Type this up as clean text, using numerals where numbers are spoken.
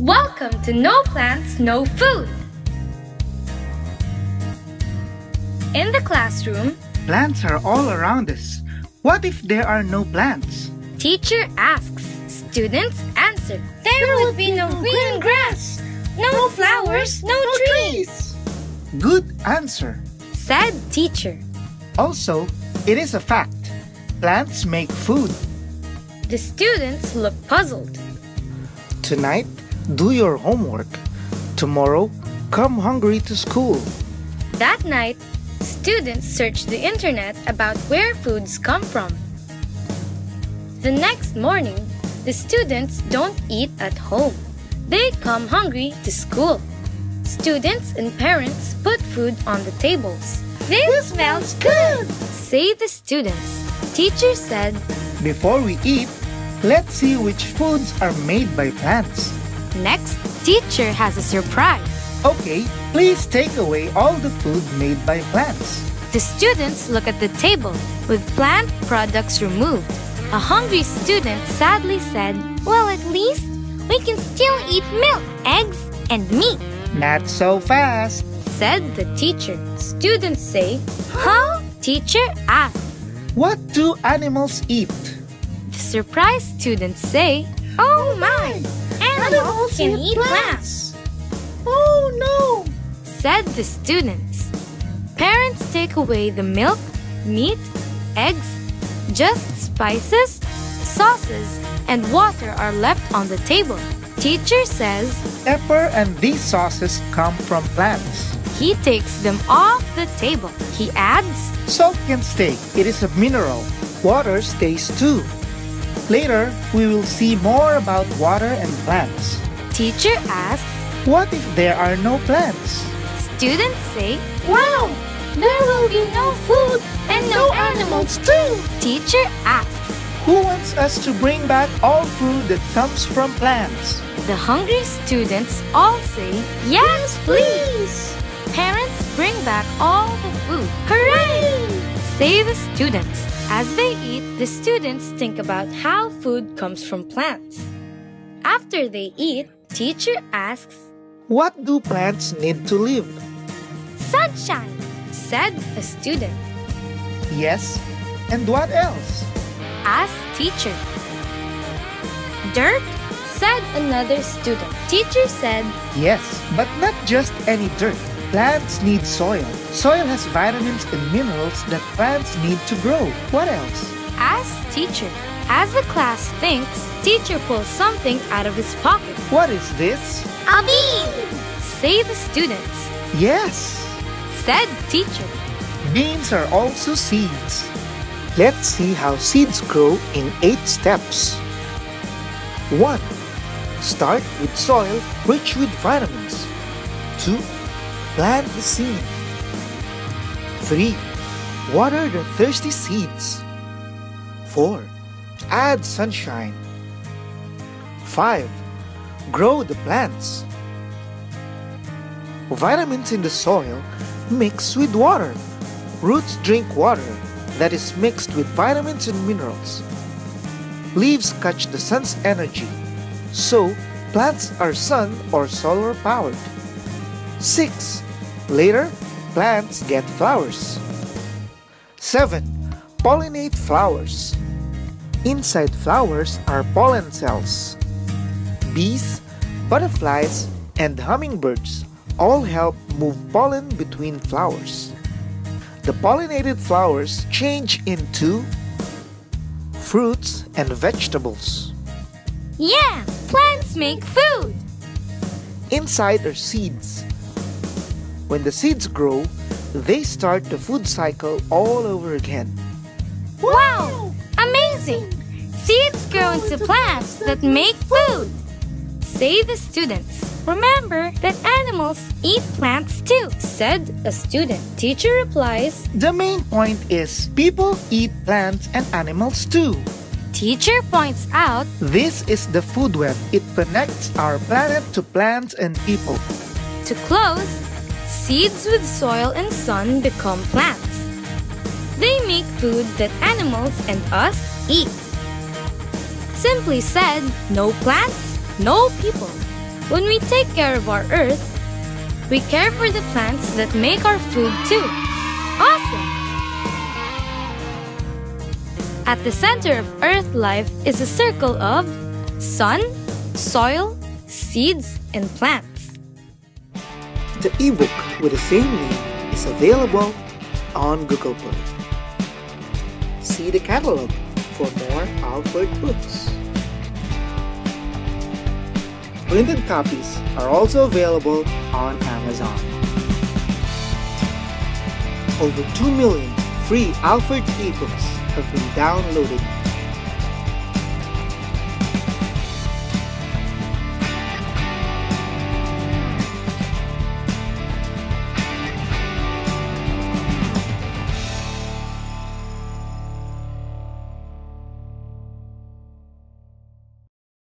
Welcome to No Plants, No Food! In the classroom, plants are all around us. What if there are no plants? Teacher asks, students answer. There would be no green grass, no flowers, no trees. Good answer, said teacher. Also, it is a fact. Plants make food. The students look puzzled. Tonight, do your homework. Tomorrow, come hungry to school. That night, students searched the internet about where foods come from. The next morning, the students don't eat at home. They come hungry to school. Students and parents put food on the tables. This smells good, say the students. Teacher said, before we eat, let's see which foods are made by plants. Next, teacher has a surprise. Okay, please take away all the food made by plants. The students look at the table with plant products removed. A hungry student sadly said, well, at least we can still eat milk, eggs, and meat. Not so fast, said the teacher. Students say, huh? Teacher asks, what do animals eat? The surprised students say, oh my! Animals can eat plants. Oh no, said the students. Parents take away the milk, meat, eggs, just spices, sauces, and water are left on the table. Teacher says, pepper and these sauces come from plants. He takes them off the table. He adds, salt can stay. It is a mineral. Water stays too. Later, we will see more about water and plants. Teacher asks, what if there are no plants? Students say, wow! There will be no food and no animals too! Teacher asks, who wants us to bring back all food that comes from plants? The hungry students all say, yes, please! Parents bring back all the food. Hooray! Say the students. As they eat, the students think about how food comes from plants. After they eat, teacher asks, what do plants need to live? Sunshine, said a student. Yes, and what else? Asked teacher. Dirt, said another student. Teacher said, yes, but not just any dirt. Plants need soil. Soil has vitamins and minerals that plants need to grow. What else? Asked teacher. As the class thinks, teacher pulls something out of his pocket. What is this? A bean! Say the students. Yes, said teacher. Beans are also seeds. Let's see how seeds grow in 8 steps. 1. Start with soil rich with vitamins. 2. Plant the seed. 3. Water the thirsty seeds. 4. Add sunshine. 5. Grow the plants. Vitamins in the soil mix with water. Roots drink water that is mixed with vitamins and minerals. Leaves catch the sun's energy, so plants are sun or solar powered. 6. Later, plants get flowers. 7. Pollinate flowers. Inside flowers are pollen cells. Bees, butterflies, and hummingbirds all help move pollen between flowers. The pollinated flowers change into fruits and vegetables. Yeah! Plants make food! Inside are seeds. When the seeds grow, they start the food cycle all over again. Wow! Amazing! Seeds grow into plants that make food! Say the students. Remember that animals eat plants too, said a student. Teacher replies, the main point is people eat plants and animals too. Teacher points out, this is the food web. It connects our planet to plants and people. To close, seeds with soil and sun become plants. They make food that animals and us eat. Simply said, no plants, no people. When we take care of our earth, we care for the plants that make our food too. Awesome! At the center of Earth life is a circle of sun, soil, seeds, and plants. The ebook with the same name is available on Google Play. See the catalog for more Alford books. Printed copies are also available on Amazon. Over 2 million free Alford ebooks have been downloaded